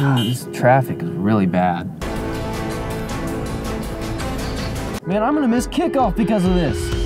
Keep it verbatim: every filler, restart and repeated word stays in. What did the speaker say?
God, this traffic is really bad. Man, I'm gonna miss kickoff because of this.